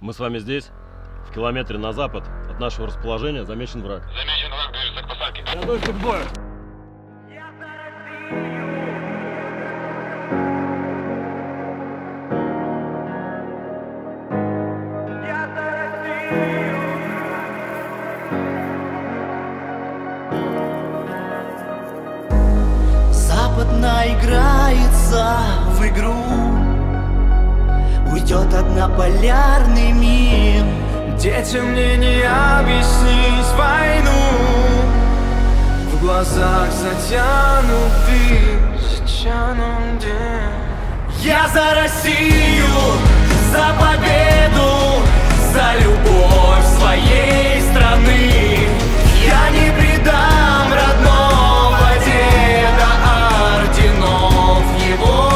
Мы с вами здесь, в километре на запад от нашего расположения, замечен враг. Замечен враг, движется к посадке. Готовься к бою! Запад наиграется в игру, уйдет однополярный мир. Детям мне не объяснить войну. В глазах затянут день. Я за Россию, за победу, за любовь своей страны. Я не предам родного деда орденов его.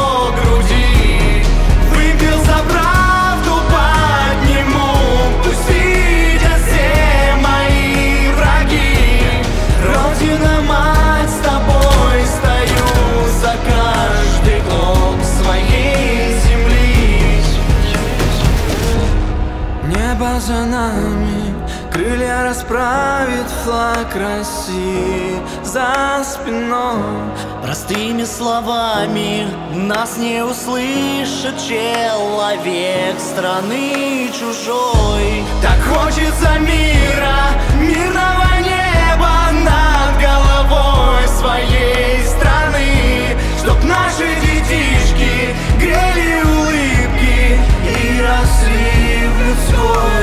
За нами крылья расправит флаг России за спиной. Простыми словами нас не услышит человек страны чужой. Так хочется мира, мирного неба над головой своей страны, чтоб наши детишки грели улыбки и росли в людской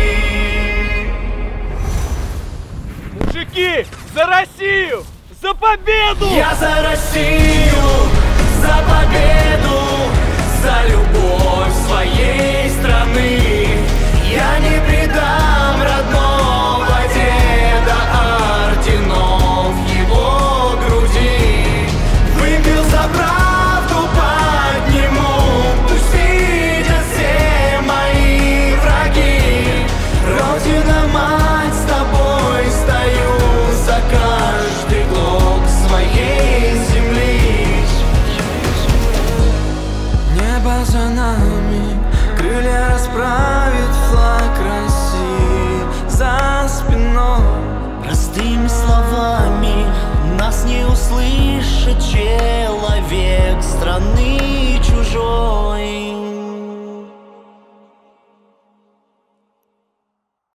любви. Мужики, за Россию! За победу! Я за Россию! За победу! За любовь своей страны! Я не предам родного деда орденов его груди. Выпил за правду. За нами крылья расправит флаг России за спиной. Простыми словами нас не услышит человек страны чужой.